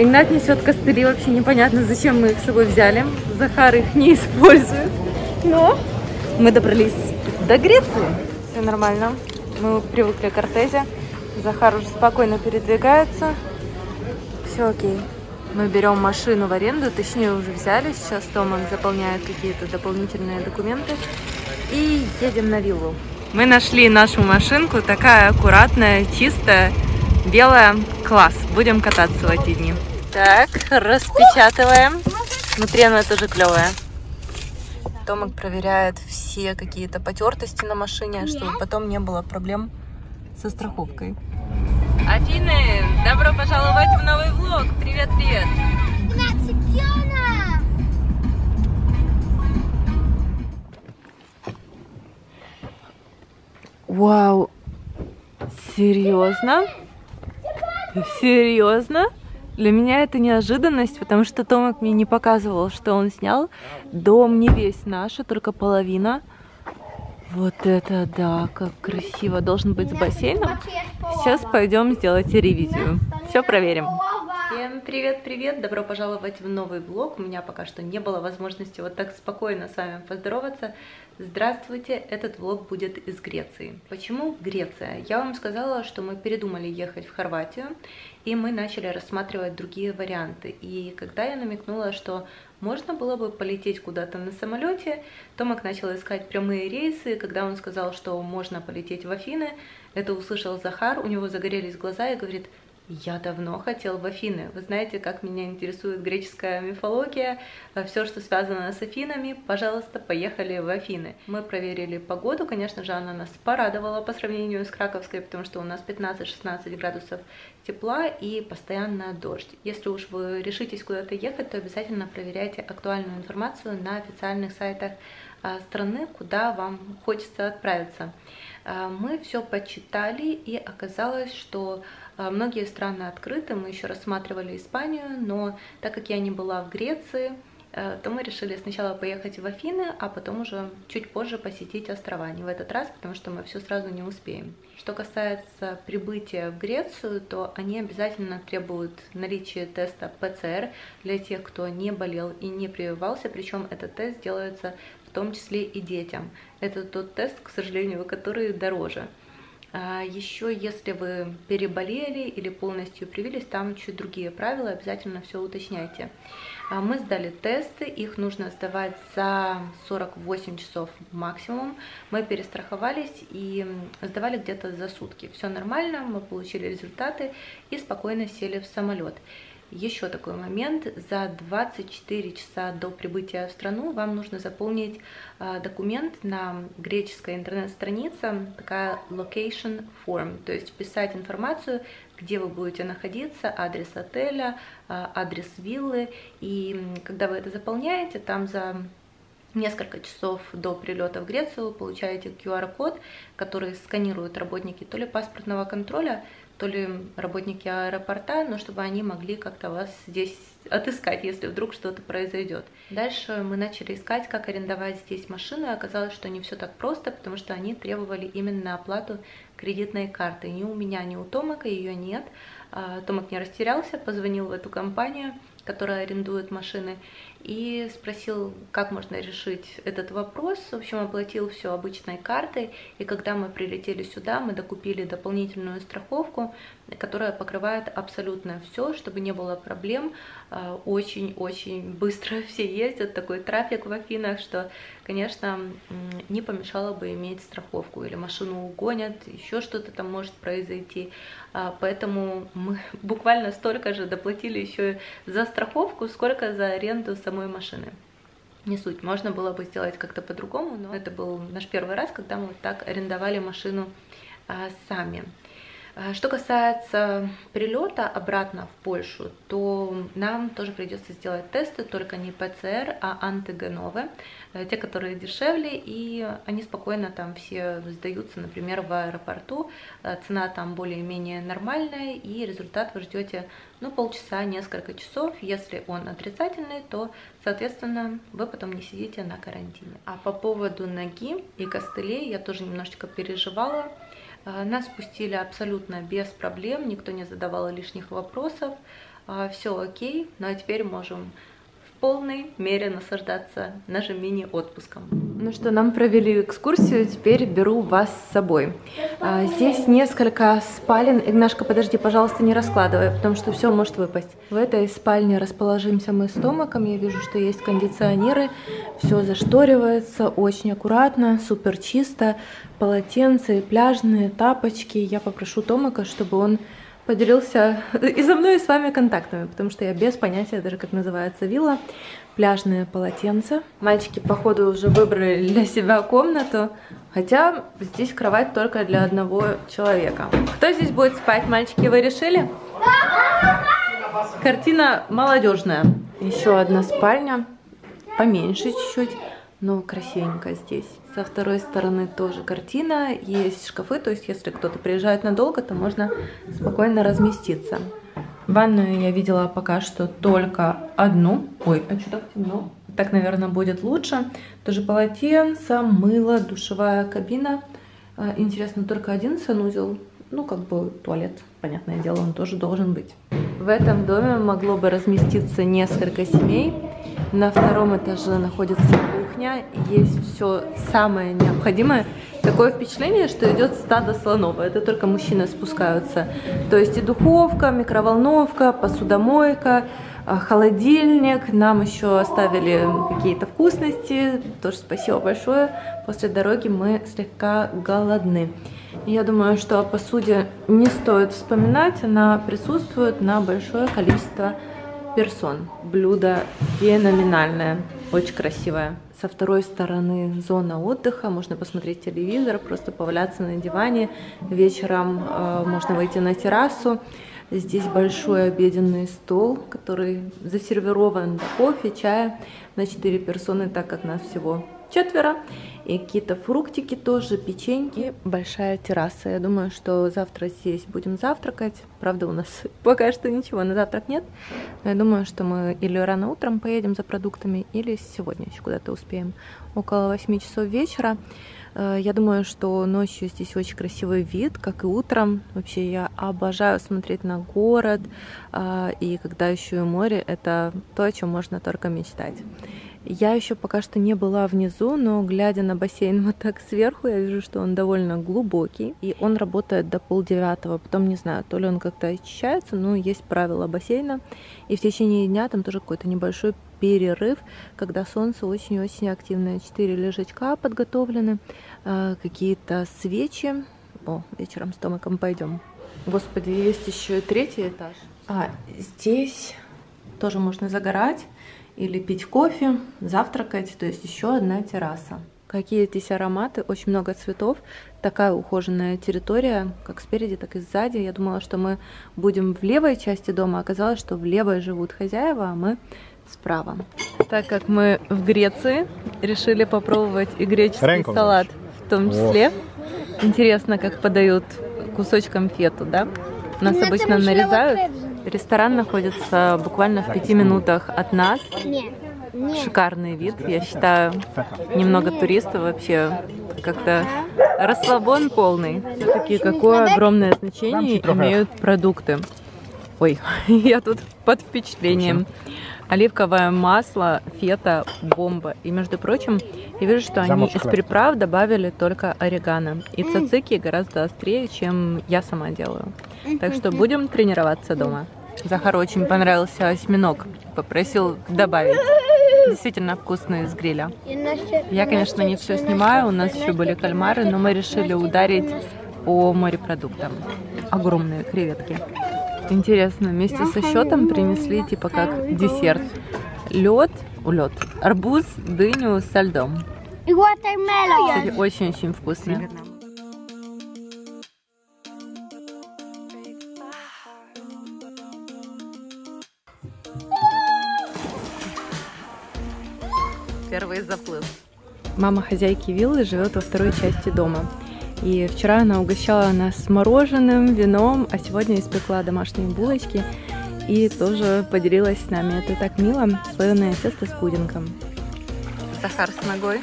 Игнат несет костыри, вообще непонятно, зачем мы их с собой взяли. Захар их не использует. Но мы добрались до Греции. Все нормально. Мы привыкли к кортезе. Захар уже спокойно передвигается. Все окей. Мы берем машину в аренду, точнее уже взяли. Сейчас Томик заполняет какие-то дополнительные документы. И едем на виллу. Мы нашли нашу машинку. Такая аккуратная, чистая, белая. Класс. Будем кататься в эти дни. Так, распечатываем. Внутри она тоже клевая. Томик проверяет все какие-то потертости на машине, чтобы потом не было проблем со страховкой. Афины, добро пожаловать в новый влог! Привет-привет! Вау! Серьезно? Серьезно? Для меня это неожиданность, потому что Томик мне не показывал, что он снял. Дом не весь наш, только половина. Вот это да, как красиво. Должен быть с бассейном. Сейчас пойдем сделать ревизию. Все проверим. Всем привет-привет. Добро пожаловать в новый влог. У меня пока что не было возможности вот так спокойно с вами поздороваться. Здравствуйте, этот влог будет из Греции. Почему Греция? Я вам сказала, что мы передумали ехать в Хорватию, и мы начали рассматривать другие варианты. И когда я намекнула, что можно было бы полететь куда-то на самолете, Томик начал искать прямые рейсы. Когда он сказал, что можно полететь в Афины, это услышал Захар, у него загорелись глаза и говорит: я давно хотел в Афины. Вы знаете, как меня интересует греческая мифология, все, что связано с Афинами, пожалуйста, поехали в Афины. Мы проверили погоду, конечно же, она нас порадовала по сравнению с краковской, потому что у нас 15-16 градусов тепла и постоянно дождь. Если уж вы решитесь куда-то ехать, то обязательно проверяйте актуальную информацию на официальных сайтах страны, куда вам хочется отправиться. Мы все почитали, и оказалось, что многие страны открыты. Мы еще рассматривали Испанию, но так как я не была в Греции, то мы решили сначала поехать в Афины, а потом уже чуть позже посетить острова. Не в этот раз, потому что мы все сразу не успеем. Что касается прибытия в Грецию, то они обязательно требуют наличия теста ПЦР для тех, кто не болел и не прививался. Причем этот тест делается в том числе и детям. Это тот тест, к сожалению, который дороже. Еще, если вы переболели или полностью привились, там чуть другие правила, обязательно все уточняйте. Мы сдали тесты, их нужно сдавать за 48 часов максимум. Мы перестраховались и сдавали где-то за сутки. Все нормально, мы получили результаты и спокойно сели в самолет. Еще такой момент: за 24 часа до прибытия в страну вам нужно заполнить документ на греческой интернет-странице, такая location form, то есть писать информацию, где вы будете находиться, адрес отеля, адрес виллы, и когда вы это заполняете, там за несколько часов до прилета в Грецию вы получаете QR-код, который сканируют работники то ли паспортного контроля, то ли работники аэропорта, но чтобы они могли как-то вас здесь отыскать, если вдруг что-то произойдет. Дальше мы начали искать, как арендовать здесь машину, и оказалось, что не все так просто, потому что они требовали именно оплату кредитной карты. Ни у меня, ни у Томика ее нет. Томик не растерялся, позвонил в эту компанию, которая арендует машины, и спросил, как можно решить этот вопрос. В общем, оплатил все обычной картой, и когда мы прилетели сюда, мы докупили дополнительную страховку, которая покрывает абсолютно все, чтобы не было проблем. Очень-очень быстро все ездят, такой трафик в Афинах, что, конечно, не помешало бы иметь страховку, или машину угонят, еще что-то там может произойти. Поэтому мы буквально столько же доплатили еще за страховку, сколько за аренду самой машины. Не суть, можно было бы сделать как-то по-другому, но это был наш первый раз, когда мы вот так арендовали машину сами. Что касается прилета обратно в Польшу, то нам тоже придется сделать тесты, только не ПЦР, а антигеновые, те, которые дешевле, и они спокойно там все сдаются, например, в аэропорту, цена там более-менее нормальная, и результат вы ждете, ну, полчаса, несколько часов. Если он отрицательный, то, соответственно, вы потом не сидите на карантине. А по поводу ноги и костылей я тоже немножечко переживала. Нас спустили абсолютно без проблем, никто не задавал лишних вопросов. все окей, ну а теперь можем в полной мере наслаждаться нашим мини-отпуском. Ну что, нам провели экскурсию, теперь беру вас с собой. Здесь несколько спален. Игнашка, подожди, пожалуйста, не раскладывай, потому что все может выпасть. В этой спальне расположимся мы с Томаком. Я вижу, что есть кондиционеры. Все зашторивается очень аккуратно, супер чисто. Полотенца и пляжные тапочки. Я попрошу Томака, чтобы он поделился и со мной, и с вами контактами, потому что я без понятия даже, как называется вилла. Пляжные полотенца. Мальчики, походу, уже выбрали для себя комнату, хотя здесь кровать только для одного человека. Кто здесь будет спать, мальчики, вы решили? Картина молодежная. Еще одна спальня, поменьше чуть-чуть, но красивенько здесь. Со второй стороны тоже картина, есть шкафы, то есть если кто-то приезжает надолго, то можно спокойно разместиться. Ванную я видела пока что только одну. Ой, а что так темно? Так, наверное, будет лучше. Тоже полотенце, мыло, душевая кабина. Интересно, только один санузел. Ну, как бы туалет, понятное дело, он тоже должен быть. В этом доме могло бы разместиться несколько семей. На втором этаже находится кухня. Есть все самое необходимое. Такое впечатление, что идет стадо слонов. Это только мужчины спускаются. То есть и духовка, микроволновка, посудомойка, холодильник. Нам еще оставили какие-то вкусности. Тоже спасибо большое. После дороги мы слегка голодны. Я думаю, что о посуде не стоит вспоминать. Она присутствует на большое количество персон. Блюдо феноменальное, очень красивое. Со второй стороны зона отдыха. Можно посмотреть телевизор, просто поваляться на диване. Вечером можно выйти на террасу. Здесь большой обеденный стол, который засервирован кофе, чая на 4 персоны, так как нас всего 4. И какие-то фруктики тоже, печеньки. Большая терраса. Я думаю, что завтра здесь будем завтракать. Правда, у нас пока что ничего на завтрак нет. Но я думаю, что мы или рано утром поедем за продуктами, или сегодня еще куда-то успеем. Около 8 часов вечера. Я думаю, что ночью здесь очень красивый вид, как и утром. Вообще, я обожаю смотреть на город. И когда еще и море, это то, о чем можно только мечтать. Я еще пока что не была внизу, но глядя на бассейн вот так сверху, я вижу, что он довольно глубокий, и он работает до 9:30, потом не знаю, то ли он как-то очищается, но есть правила бассейна, и в течение дня там тоже какой-то небольшой перерыв, когда солнце очень-очень активное, 4 лежачка подготовлены, какие-то свечи. О, вечером с Томиком пойдем. Господи, есть еще и 3-й этаж. Здесь тоже можно загорать или пить кофе, завтракать, то есть еще одна терраса. Какие здесь ароматы, очень много цветов, такая ухоженная территория, как спереди, так и сзади. Я думала, что мы будем в левой части дома, оказалось, что в левой живут хозяева, а мы справа. Так как мы в Греции, решили попробовать и греческий салат в том числе. О. Интересно, как подают кусочком фету, да? Нас обычно нарезают. Ресторан находится буквально в 5 минутах от нас. Шикарный вид, я считаю, немного туристов вообще как-то расслабон полный. Все-таки какое огромное значение имеют продукты. Ой, я тут под впечатлением. Оливковое масло, фета, бомба. И, между прочим, я вижу, что они из приправ добавили только орегано. И цацики гораздо острее, чем я сама делаю. Так что будем тренироваться дома. Захару очень понравился осьминог. Попросил добавить. Действительно вкусный с гриля. Я, конечно, не все снимаю. У нас еще были кальмары, но мы решили ударить по морепродуктам. Огромные креветки. Интересно, вместе со счетом принесли типа как десерт. Лед, арбуз, дыню со льдом. Кстати, очень-очень вкусно. Первый заплыл. Мама хозяйки виллы живет во второй части дома. И вчера она угощала нас мороженым, вином, а сегодня испекла домашние булочки и тоже поделилась с нами. Это так мило, слоеное тесто с пудингом. Захар с ногой.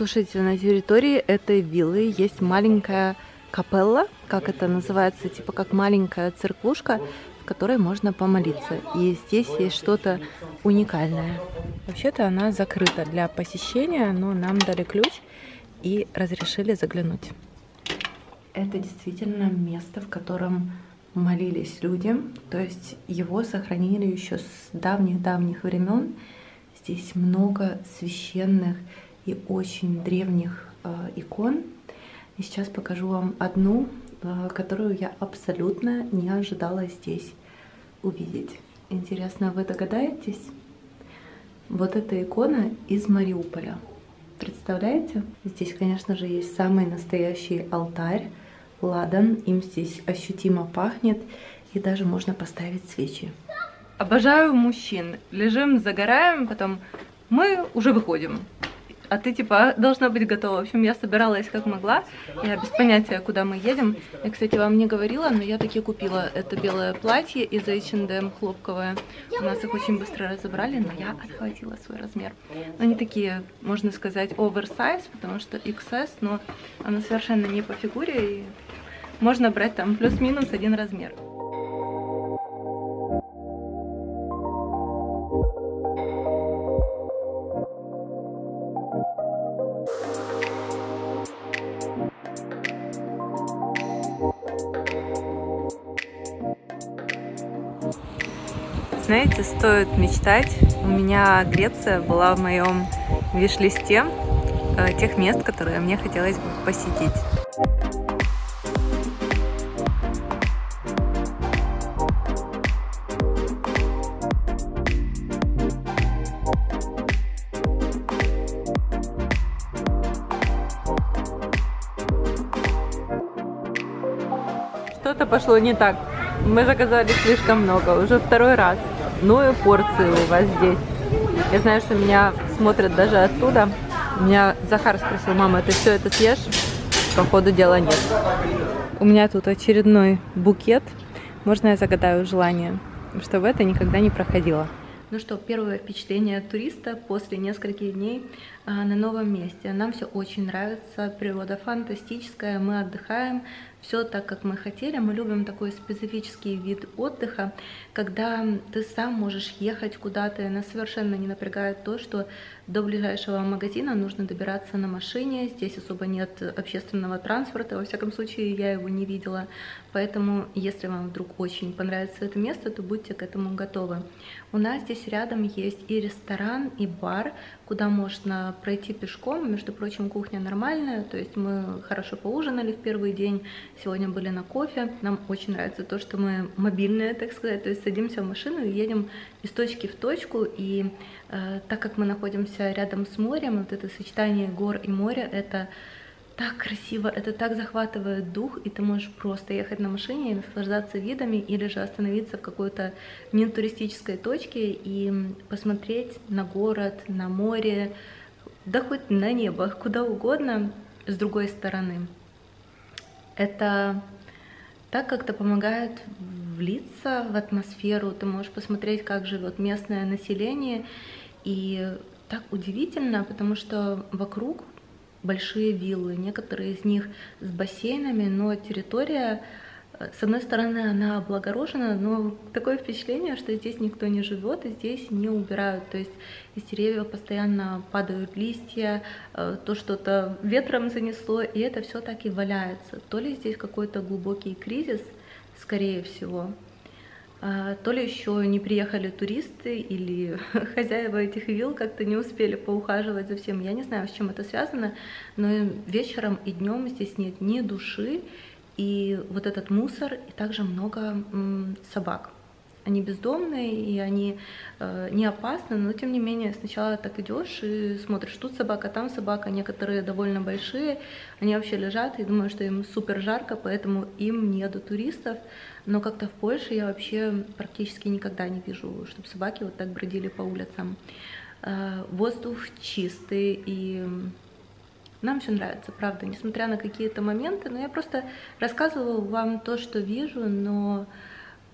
Слушайте, на территории этой виллы есть маленькая капелла, как это называется, типа как маленькая церквушка, в которой можно помолиться. И здесь есть что-то уникальное. Вообще-то она закрыта для посещения, но нам дали ключ и разрешили заглянуть. Это действительно место, в котором молились люди, то есть его сохранили еще с давних-давних времен. Здесь много священных и очень древних икон. И сейчас покажу вам одну, которую я абсолютно не ожидала здесь увидеть. Интересно, вы догадаетесь? Вот эта икона из Мариуполя. Представляете? Здесь, конечно же, есть самый настоящий алтарь, ладан. Им здесь ощутимо пахнет, и даже можно поставить свечи. Обожаю мужчин. Лежим, загораем, потом мы уже выходим. А ты типа должна быть готова. В общем, я собиралась как могла. Я без понятия, куда мы едем. Я, кстати, вам не говорила, но я таки купила это белое платье из H&M хлопковое. У нас их очень быстро разобрали, но я отхватила свой размер. Они такие, можно сказать, оверсайз, потому что XS, но оно совершенно не по фигуре. И можно брать там плюс-минус один размер. Знаете, стоит мечтать. У меня Греция была в моем виш-листе тех мест, которые мне хотелось бы посетить. Что-то пошло не так. Мы заказали слишком много, уже второй раз. Ну и порции у вас здесь. Я знаю, что меня смотрят даже оттуда. Меня Захар спросил: мама, ты все это съешь? По ходу дела нет. У меня тут очередной букет. Можно я загадаю желание, чтобы это никогда не проходило? Ну что, первое впечатление туриста после нескольких дней на новом месте. Нам все очень нравится, природа фантастическая, мы отдыхаем, все так, как мы хотели. Мы любим такой специфический вид отдыха, когда ты сам можешь ехать куда-то, и нас совершенно не напрягает то, что до ближайшего магазина нужно добираться на машине, здесь особо нет общественного транспорта, во всяком случае я его не видела, поэтому если вам вдруг очень понравится это место, то будьте к этому готовы. У нас здесь рядом есть и ресторан, и бар, куда можно пройти пешком. Между прочим, кухня нормальная, то есть мы хорошо поужинали в первый день, сегодня были на кофе. Нам очень нравится то, что мы мобильные, так сказать, то есть садимся в машину и едем из точки в точку, и так как мы находимся рядом с морем, вот это сочетание гор и моря, это так красиво, это так захватывает дух, и ты можешь просто ехать на машине и наслаждаться видами, или же остановиться в какой-то нетуристической точке и посмотреть на город, на море, да хоть на небо, куда угодно, с другой стороны. Это так как-то помогает влиться в атмосферу, ты можешь посмотреть, как живет местное население, и так удивительно, потому что вокруг большие виллы, некоторые из них с бассейнами, но территория, с одной стороны, она облагорожена, но такое впечатление, что здесь никто не живет и здесь не убирают, то есть из деревьев постоянно падают листья, то что-то ветром занесло, и это все так и валяется. То ли здесь какой-то глубокий кризис, скорее всего, то ли еще не приехали туристы, или хозяева этих вилл как-то не успели поухаживать за всем. Я не знаю, с чем это связано, но вечером и днем здесь нет ни души, и вот этот мусор, и также много собак. Они бездомные, и они не опасны, но тем не менее сначала так идешь и смотришь, тут собака, там собака, некоторые довольно большие, они вообще лежат, и думаю, что им супер жарко, поэтому им не до туристов, но как-то в Польше я вообще практически никогда не вижу, чтобы собаки вот так бродили по улицам. Воздух чистый, и нам все нравится, правда, несмотря на какие-то моменты, но я просто рассказывала вам то, что вижу, но...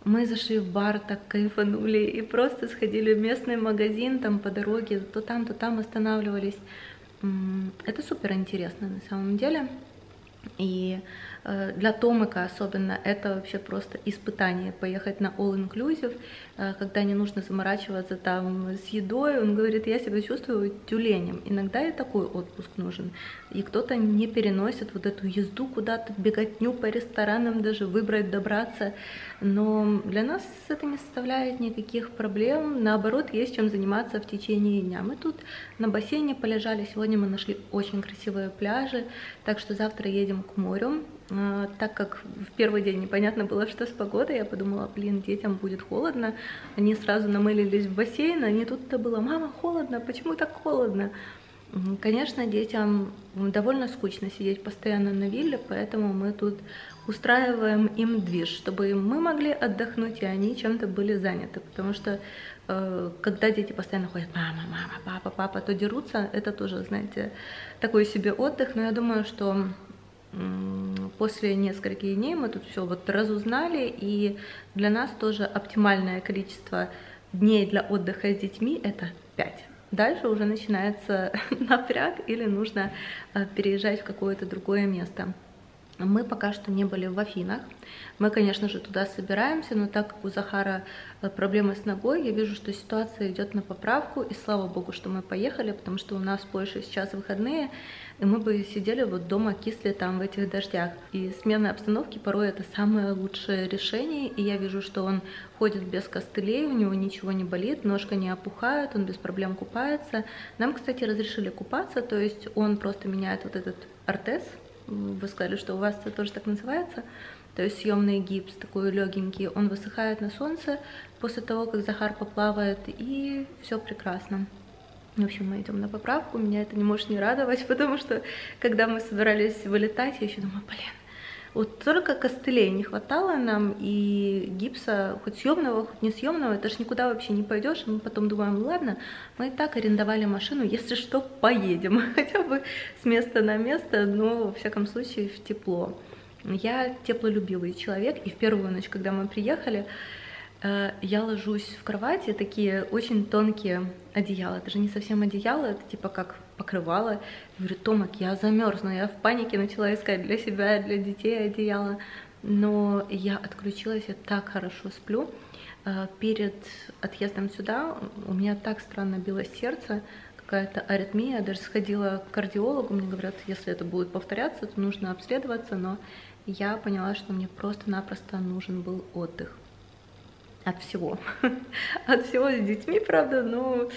Мы зашли в бар, так кайфанули, и просто сходили в местный магазин, там по дороге, то там останавливались. Это супер интересно на самом деле. И для Томика особенно это вообще просто испытание, поехать на all-inclusive, когда не нужно заморачиваться там с едой. Он говорит, я себя чувствую тюленем. Иногда и такой отпуск нужен. И кто-то не переносит вот эту езду куда-то, беготню по ресторанам даже, выбрать, добраться. Но для нас это не составляет никаких проблем. Наоборот, есть чем заниматься в течение дня. Мы тут на бассейне полежали. Сегодня мы нашли очень красивые пляжи. Так что завтра едем к морю. Так как в первый день непонятно было, что с погодой, я подумала, блин, детям будет холодно. Они сразу намылились в бассейн, а не тут-то было. Мама, холодно, почему так холодно? Конечно, детям довольно скучно сидеть постоянно на вилле, поэтому мы тут устраиваем им движ, чтобы мы могли отдохнуть, и они чем-то были заняты. Потому что, когда дети постоянно ходят, мама, мама, папа, папа, то дерутся. Это тоже, знаете, такой себе отдых, но я думаю, что... После нескольких дней мы тут все вот разузнали, и для нас тоже оптимальное количество дней для отдыха с детьми это 5. Дальше уже начинается напряг или нужно переезжать в какое-то другое место. Мы пока что не были в Афинах. Мы, конечно же, туда собираемся, но так как у Захара проблемы с ногой, я вижу, что ситуация идет на поправку, и слава богу, что мы поехали, потому что у нас в Польше сейчас выходные, и мы бы сидели вот дома, кисли там в этих дождях. И смена обстановки порой это самое лучшее решение, и я вижу, что он ходит без костылей, у него ничего не болит, ножка не опухает, он без проблем купается. Нам, кстати, разрешили купаться, то есть он просто меняет вот этот ортез. Вы сказали, что у вас это тоже так называется, то есть съемный гипс, такой легенький, он высыхает на солнце после того, как Захар поплавает, и все прекрасно. В общем, мы идем на поправку, меня это не может не радовать, потому что, когда мы собирались вылетать, я еще думаю, блин, вот только костылей не хватало нам, и гипса, хоть съемного, хоть несъемного, это ж никуда вообще не пойдешь. И мы потом думаем, ладно, мы и так арендовали машину, если что, поедем, хотя бы с места на место, но, во всяком случае, в тепло. Я теплолюбивый человек, и в первую ночь, когда мы приехали, я ложусь в кровати, такие очень тонкие одеяла, это же не совсем одеяло, это типа как покрывало. Я говорю, Томик, я замерзну, я в панике начала искать для себя, для детей одеяло, но я отключилась, я так хорошо сплю. Перед отъездом сюда у меня так странно билось сердце, какая-то аритмия, я даже сходила к кардиологу, мне говорят, если это будет повторяться, то нужно обследоваться, но я поняла, что мне просто-напросто нужен был отдых. От всего. От всего с детьми, правда, но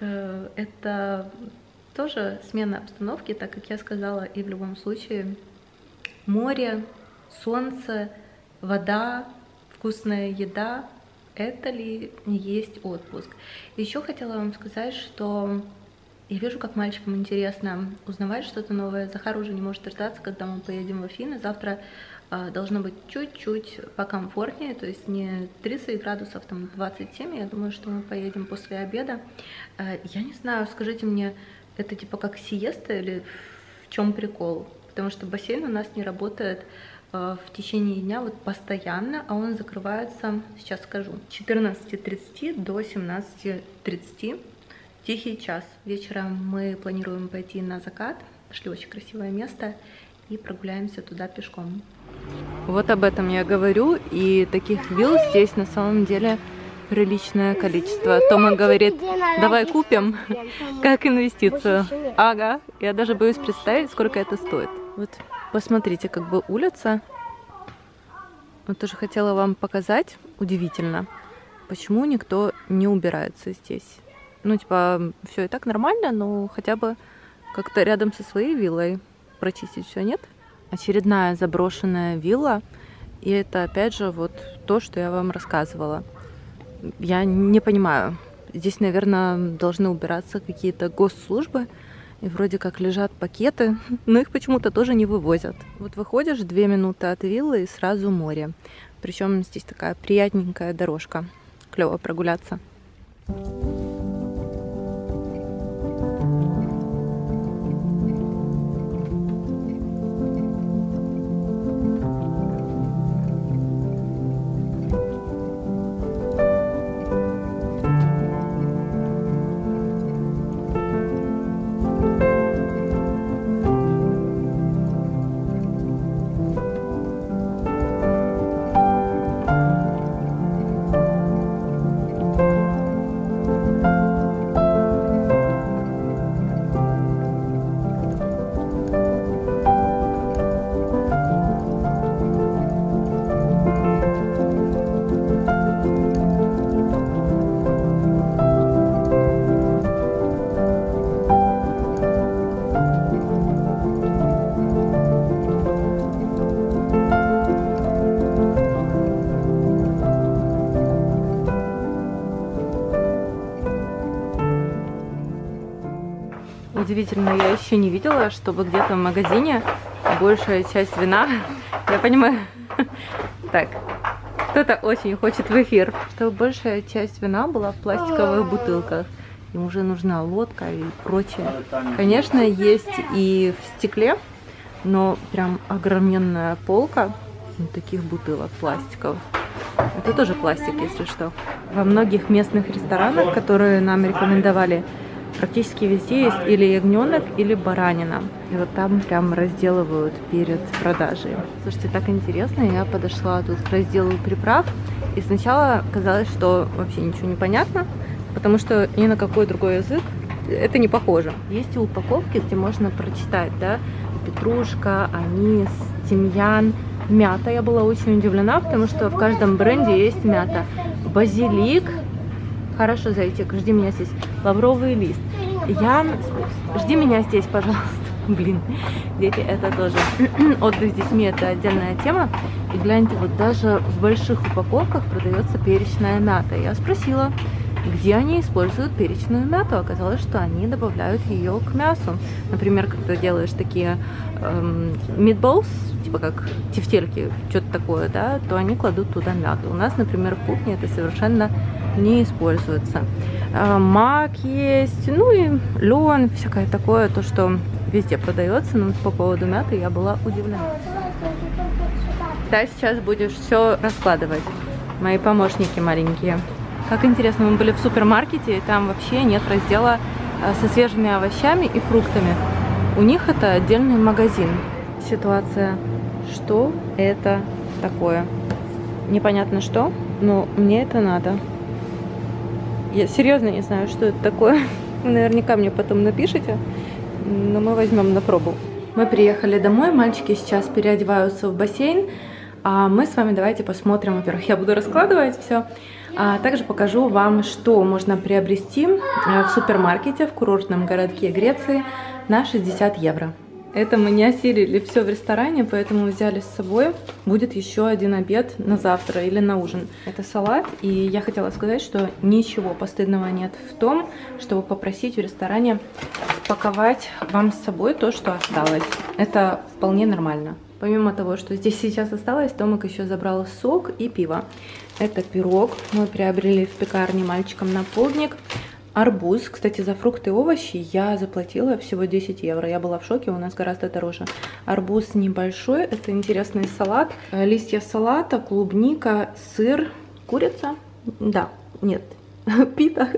это тоже смена обстановки, так как я сказала, и в любом случае море, солнце, вода, вкусная еда, это ли не есть отпуск. Еще хотела вам сказать, что я вижу, как мальчикам интересно узнавать что-то новое. Захар уже не может дождаться, когда мы поедем в Афины. Завтра должно быть чуть-чуть покомфортнее, то есть не 30 градусов, там 27, я думаю, что мы поедем после обеда. Я не знаю, скажите мне, это типа как сиеста или в чем прикол? Потому что бассейн у нас не работает в течение дня вот постоянно, а он закрывается, сейчас скажу, с 14:30 до 17:30, тихий час. Вечером мы планируем пойти на закат, пошли очень красивое место и прогуляемся туда пешком. Вот об этом я говорю, и таких вилл здесь на самом деле приличное количество. Тома говорит, давай купим, как инвестицию. Ага, я даже боюсь представить, сколько это стоит. Вот, посмотрите, как бы улица. Вот тоже хотела вам показать, удивительно, почему никто не убирается здесь. Ну, типа, все и так нормально, но хотя бы как-то рядом со своей виллой прочистить все, нет? Очередная заброшенная вилла, и это опять же вот то, что я вам рассказывала. Я не понимаю, здесь, наверное, должны убираться какие-то госслужбы, и вроде как лежат пакеты, но их почему-то тоже не вывозят. Вот выходишь 2 минуты от виллы и сразу море, причем здесь такая приятненькая дорожка, клево прогуляться. удивительно, я еще не видела, чтобы где-то в магазине большая часть вина. Я понимаю. Так, кто-то очень хочет в эфир, чтобы большая часть вина была в пластиковых бутылках. Им уже нужна лодка и прочее. Конечно, есть и в стекле, но прям огроменная полка таких бутылок пластиков. Это тоже пластик, если что. Во многих местных ресторанах, которые нам рекомендовали, практически везде есть или ягненок, или баранина. И вот там прям разделывают перед продажей. Слушайте, так интересно, я подошла тут к разделу приправ, и сначала казалось, что вообще ничего не понятно, потому что ни на какой другой язык это не похоже. Есть и упаковки, где можно прочитать, да, петрушка, анис, тимьян, мята. Я была очень удивлена, потому что в каждом бренде есть мята. Базилик. Хорошо, зайчик, жди меня здесь. Лавровый лист. Жди меня здесь, пожалуйста. Блин, дети, это тоже. Отдых с детьми — это отдельная тема. И гляньте, вот даже в больших упаковках продается перечная мята. Я спросила, где они используют перечную мяту. Оказалось, что они добавляют ее к мясу. Например, когда делаешь такие meatballs, типа как тефтельки, что-то такое, да, то они кладут туда мяту. У нас, например, в кухне это совершенно не используется. Мак есть, ну и лен, всякое такое, то, что везде продается. Но по поводу мяты я была удивлена. Да, сейчас будешь все раскладывать, мои помощники маленькие. Как интересно, мы были в супермаркете, и там вообще нет раздела со свежими овощами и фруктами. У них это отдельный магазин. Ситуация, что это такое? Непонятно что, но мне это надо. Я серьезно не знаю, что это такое. Наверняка мне потом напишите, но мы возьмем на пробу. Мы приехали домой, мальчики сейчас переодеваются в бассейн. А мы с вами давайте посмотрим, во-первых, я буду раскладывать все. А также покажу вам, что можно приобрести в супермаркете в курортном городке Греции на 60 евро. Это мы не осилили все в ресторане, поэтому взяли с собой. Будет еще один обед на завтра или на ужин. Это салат, и я хотела сказать, что ничего постыдного нет в том, чтобы попросить в ресторане упаковать вам с собой то, что осталось. Это вполне нормально. Помимо того, что здесь сейчас осталось, Томик еще забрал сок и пиво. Это пирог. Мы приобрели в пекарне мальчикам на полдник. Арбуз. Кстати, за фрукты и овощи я заплатила всего 10 евро. Я была в шоке, у нас гораздо дороже. Арбуз небольшой. Это интересный салат. Листья салата, клубника, сыр, курица. Да, нет, пита.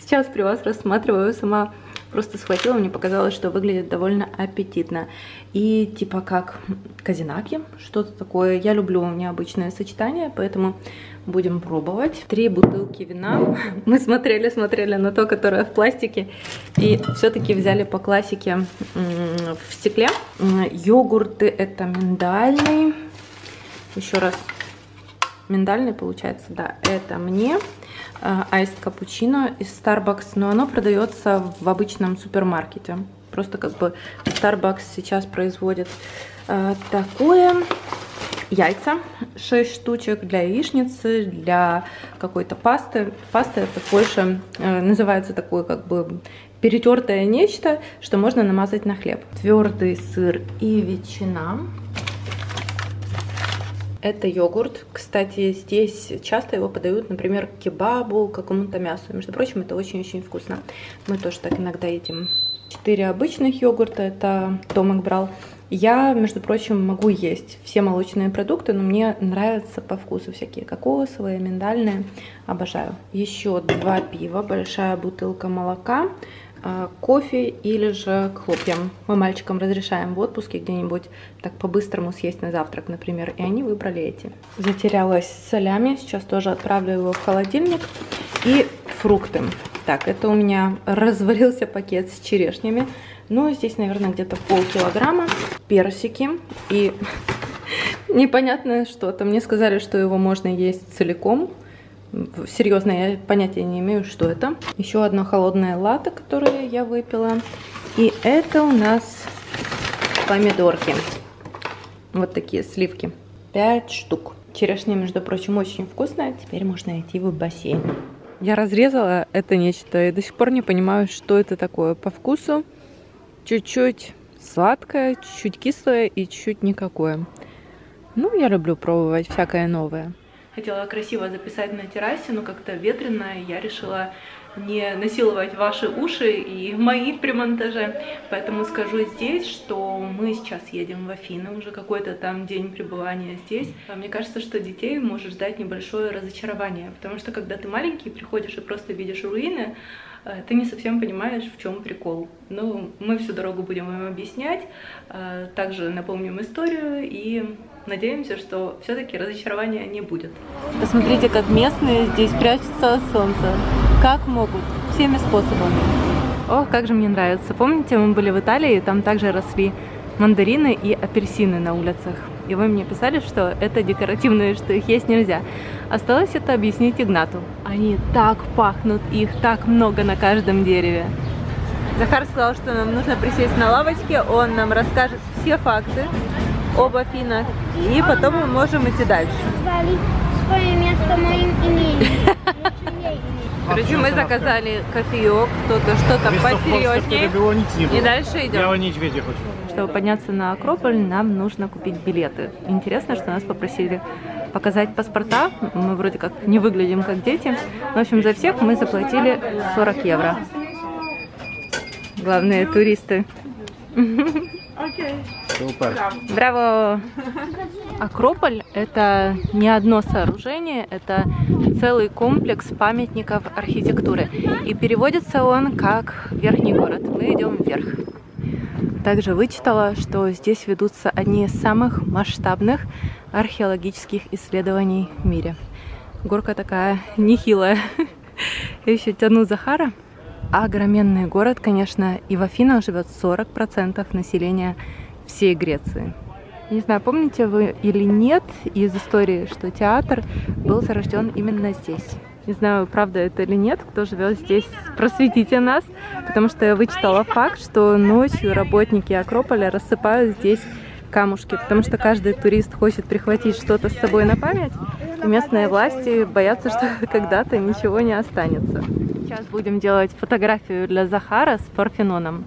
Сейчас при вас рассматриваю сама. Просто схватила, мне показалось, что выглядит довольно аппетитно. И типа как козинаки, что-то такое. Я люблю необычное сочетание, поэтому будем пробовать. 3 бутылки вина. Мы смотрели на то, которое в пластике. И все-таки взяли по классике в стекле. Йогурты — это миндальный. Еще раз. Миндальный получается, да, это мне. Айс капучино из Starbucks, но оно продается в обычном супермаркете. Просто как бы Starbucks сейчас производит такое. Яйца 6 штучек для яичницы, для какой-то пасты. Паста это в Польше называется такое как бы перетертое нечто, что можно намазать на хлеб. Твердый сыр и ветчина. Это йогурт. Кстати, здесь часто его подают, например, к кебабу, к какому-то мясу. Между прочим, это очень-очень вкусно. Мы тоже так иногда едим. 4 обычных йогурта. Это Томик брал. Я, между прочим, могу есть все молочные продукты, но мне нравятся по вкусу всякие кокосовые, миндальные. Обожаю. Еще 2 пива, большая бутылка молока, кофе или же к хлопьям. Мы мальчикам разрешаем в отпуске где-нибудь так по-быстрому съесть на завтрак, например, и они выбрали эти. Затерялась солями, сейчас тоже отправлю его в холодильник. И фрукты. Так, это у меня развалился пакет с черешнями. Ну, здесь, наверное, где-то полкилограмма. Персики и непонятное что-то. Мне сказали, что его можно есть целиком. Серьезно, я понятия не имею, что это. Еще одна холодная латте, которую я выпила. И это у нас помидорки. Вот такие сливки. 5 штук. Черешня, между прочим, очень вкусная. Теперь можно идти в бассейн. Я разрезала это нечто и до сих пор не понимаю, что это такое по вкусу. Чуть-чуть сладкое, чуть-чуть кислое и чуть-чуть никакое. Ну, я люблю пробовать всякое новое. Хотела красиво записать на террасе, но как-то ветрено, и я решила не насиловать ваши уши и мои при монтаже. Поэтому скажу здесь, что мы сейчас едем в Афины, уже какой-то там день пребывания здесь. Мне кажется, что детей может ждать небольшое разочарование, потому что когда ты маленький, приходишь и просто видишь руины, ты не совсем понимаешь, в чем прикол. Но мы всю дорогу будем им объяснять, также напомним историю и надеемся, что все-таки разочарования не будет. Посмотрите, как местные здесь прячутся от солнца. Как могут, всеми способами. Ох, как же мне нравится. Помните, мы были в Италии, и там также росли мандарины и апельсины на улицах. И вы мне писали, что это декоративные, что их есть нельзя. Осталось это объяснить Игнату. Они так пахнут, их так много на каждом дереве. Захар сказал, что нам нужно присесть на лавочке, он нам расскажет все факты об Афинах, и потом мы можем идти дальше. Свое место моим имением. Короче, мы заказали кофеек, кто-то что-то посерьезнее, и дальше идем. Я медведя хочу. Чтобы подняться на Акрополь, нам нужно купить билеты. Интересно, что нас попросили показать паспорта. Мы вроде как не выглядим как дети. В общем, за всех мы заплатили 40 евро. Главные туристы. Супер. Браво! Акрополь – это не одно сооружение, это целый комплекс памятников архитектуры. И переводится он как «Верхний город». Мы идем вверх. Также вычитала, что здесь ведутся одни из самых масштабных археологических исследований в мире. Горка такая нехилая. Я еще тяну Захара. Огроменный город, конечно, и в Афинах живет 40% населения всей Греции. Не знаю, помните вы или нет из истории, что театр был зарожден именно здесь. Не знаю, правда это или нет, кто живет здесь, просветите нас, потому что я вычитала факт, что ночью работники Акрополя рассыпают здесь камушки, потому что каждый турист хочет прихватить что-то с собой на память, и местные власти боятся, что когда-то ничего не останется. Сейчас будем делать фотографию для Захара с Парфеноном.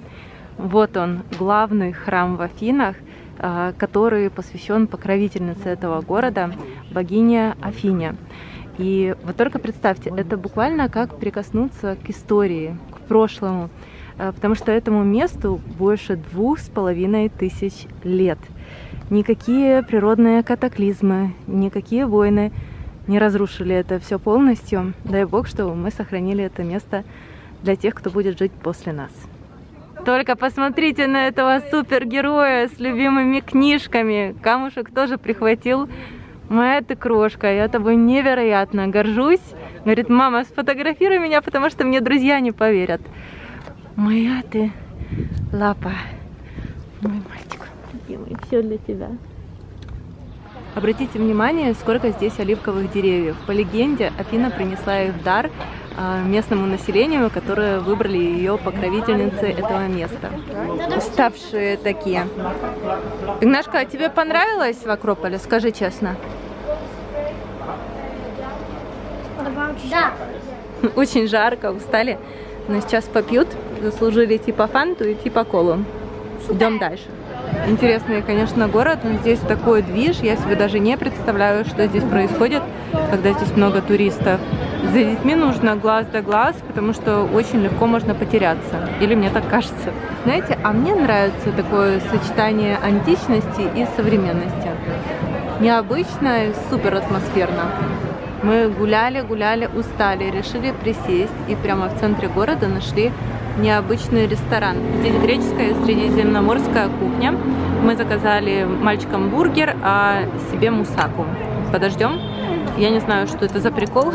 Вот он, главный храм в Афинах, который посвящен покровительнице этого города, богине Афине. И вот только представьте, это буквально как прикоснуться к истории, к прошлому, потому что этому месту больше 2500 лет. Никакие природные катаклизмы, никакие войны не разрушили это все полностью. Дай бог, чтобы мы сохранили это место для тех, кто будет жить после нас. Только посмотрите на этого супергероя с любимыми книжками. Камушек тоже прихватил. Моя ты крошка, я тобой невероятно горжусь. Говорит, мама, сфотографируй меня, потому что мне друзья не поверят. Моя ты лапа. Мой мальчик, любимый, все для тебя. Обратите внимание, сколько здесь оливковых деревьев. По легенде, Афина принесла их в дар местному населению, которые выбрали ее покровительницей этого места. Уставшие такие. Игнашка, а тебе понравилось в Акрополе? Скажи честно. Да. Очень жарко, устали. Но сейчас попьют, заслужили типа фанту и типа колу. Идем дальше. Интересный, конечно, город, но здесь такой движ, я себе даже не представляю, что здесь происходит, когда здесь много туристов. За детьми нужно глаз да глаз, потому что очень легко можно потеряться, или мне так кажется. Знаете, а мне нравится такое сочетание античности и современности. Необычно и супер атмосферно. Мы гуляли, устали, решили присесть и прямо в центре города нашли необычный ресторан. Здесь греческая средиземноморская кухня. Мы заказали мальчикам бургер, а себе мусаку. Подождем. Я не знаю, что это за прикол,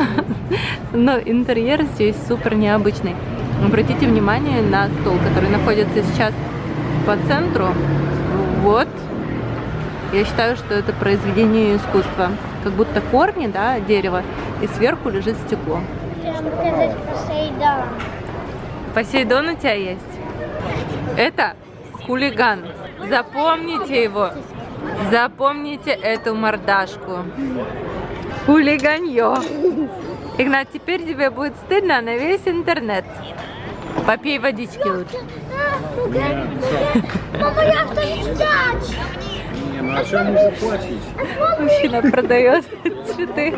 но интерьер здесь супер необычный. Обратите внимание на стол, который находится сейчас по центру. Вот. Я считаю, что это произведение искусства. Как будто корни, да, дерева, и сверху лежит стекло. Посейдон у тебя есть? Это хулиган. Запомните его. Запомните эту мордашку. Хулиганье. Игнат, теперь тебе будет стыдно на весь интернет. Попей водички лучше. Мама, я хочу плачь. Не, ну а что они заплачут? Афина продает цветы.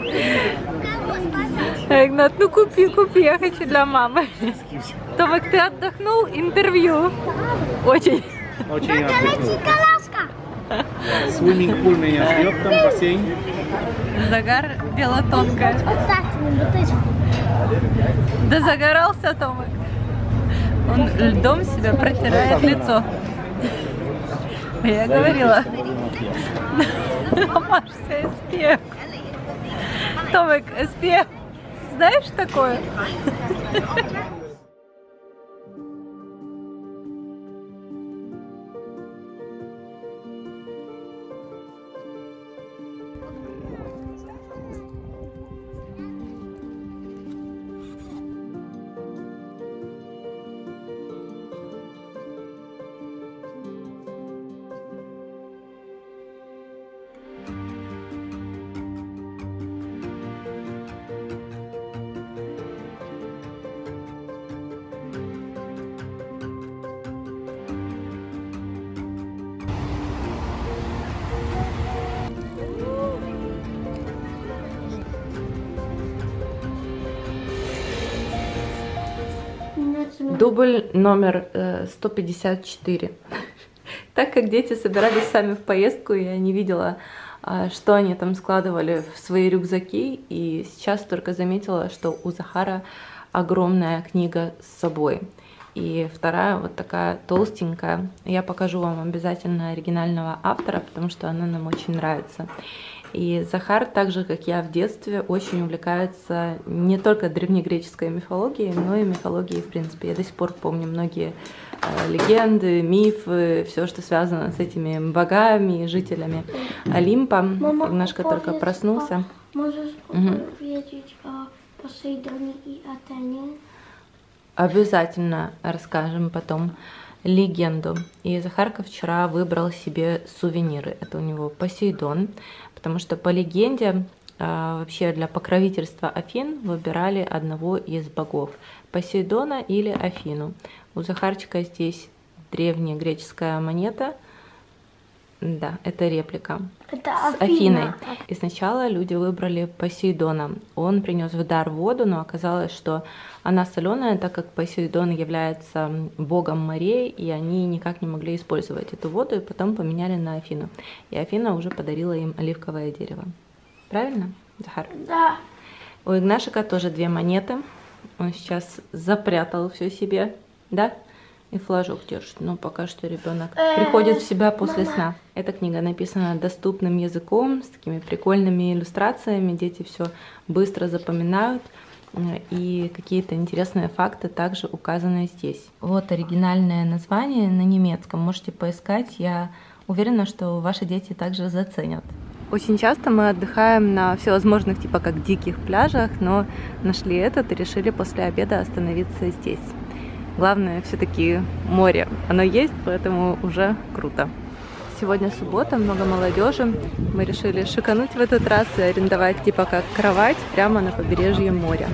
Игнат, ну купи, я хочу для мамы. Томик, ты отдохнул? Интервью. Очень отдохнул. Свимминг пуль меня ждет, там бассейн. Загар белотонкая. Да загорался Томик. Он льдом себя протирает лицо. Я говорила. Намажься SPF. Томик, SPF. Знаешь такое? Дубль номер 154. Так как дети собирались сами в поездку, я не видела, что они там складывали в свои рюкзаки. И сейчас только заметила, что у Захара огромная книга с собой. И вторая вот такая толстенькая. Я покажу вам обязательно оригинального автора, потому что она нам очень нравится. И Захар, так же как я в детстве, очень увлекается не только древнегреческой мифологией, но и мифологией в принципе. Я до сих пор помню многие легенды, мифы, все, что связано с этими богами и жителями Олимпа. Мама, Игнашка только проснулся. Можешь ответить о Посейдоне и Атене? Обязательно расскажем потом легенду. И Захарка вчера выбрал себе сувениры. Это у него Посейдон. Потому что по легенде вообще для покровительства Афин выбирали одного из богов, Посейдона или Афину. У Захарчика здесь древняя греческая монета. Да, это реплика. Это с Афиной. И сначала люди выбрали Посейдона. Он принес в дар воду, но оказалось, что она соленая, так как Посейдон является богом морей, и они никак не могли использовать эту воду, и потом поменяли на Афину. И Афина уже подарила им оливковое дерево. Правильно, Захар? Да. У Игнашика тоже две монеты. Он сейчас запрятал все себе, да? И флажок держит, но пока что ребенок приходит в себя после сна. Эта книга написана доступным языком, с такими прикольными иллюстрациями. Дети все быстро запоминают. И какие-то интересные факты также указаны здесь. Вот оригинальное название на немецком. Можете поискать. Я уверена, что ваши дети также заценят. Очень часто мы отдыхаем на всевозможных, типа как диких пляжах, но нашли этот и решили после обеда остановиться здесь. Главное, все-таки море. Оно есть, поэтому уже круто. Сегодня суббота, много молодежи. Мы решили шикануть в этот раз и арендовать типа как кровать прямо на побережье моря.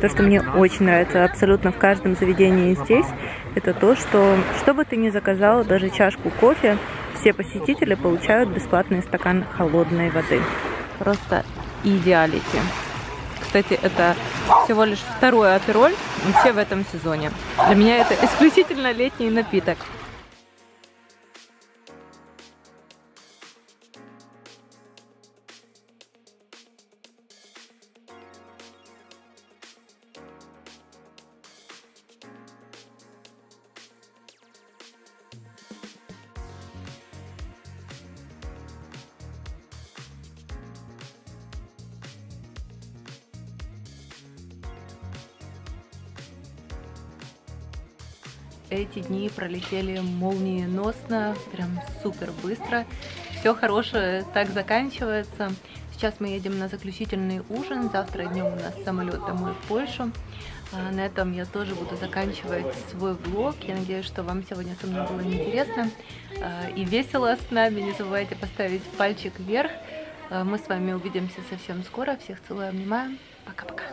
То, что мне очень нравится абсолютно в каждом заведении здесь, это то, что, что бы ты ни заказал, даже чашку кофе, все посетители получают бесплатный стакан холодной воды. Просто идеалити. Кстати, это всего лишь второй апероль вообще в этом сезоне. Для меня это исключительно летний напиток. Эти дни пролетели молниеносно, прям супер быстро. Все хорошее так заканчивается. Сейчас мы едем на заключительный ужин. Завтра днем у нас самолет домой в Польшу. На этом я тоже буду заканчивать свой влог. Я надеюсь, что вам сегодня со мной было интересно и весело с нами. Не забывайте поставить пальчик вверх. Мы с вами увидимся совсем скоро. Всех целую, обнимаю. Пока-пока.